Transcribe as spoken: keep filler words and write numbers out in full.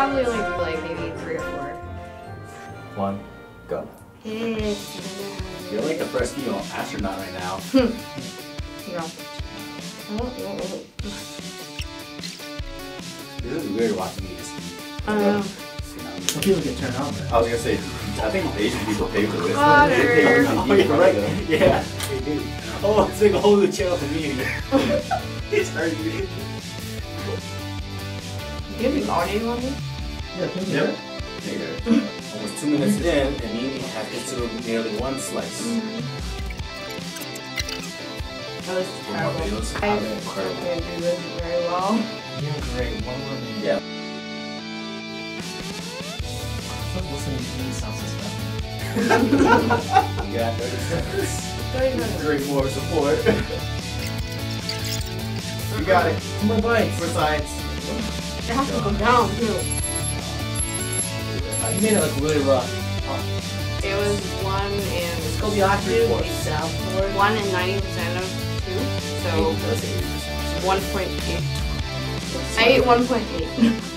probably only do like maybe three or four. One, go. It's... You're like a first female astronaut right now. No. This is weird watching me just eat. I know. Some people can turn on that. I was gonna say, I think Asian people pay for this. Water. They oh, you're right. Yeah, they do. Oh, it's like a whole new channel for me. It's hard to do. Can you be audio on me? Yeah, can you? Yep. There you go. Almost two minutes in, and you have consumed nearly one slice. Mm-hmm. That was terrible. I can't do this very well. You're great. One more minute. Yeah. Stop listening to these sounds. You got thirty seconds. Three more support. You got it. My bike. For science. It has to go down too. You made it look really rough. Huh? It was one and it's called the one and ninety percent of two. So one point eight. I ate one point eight.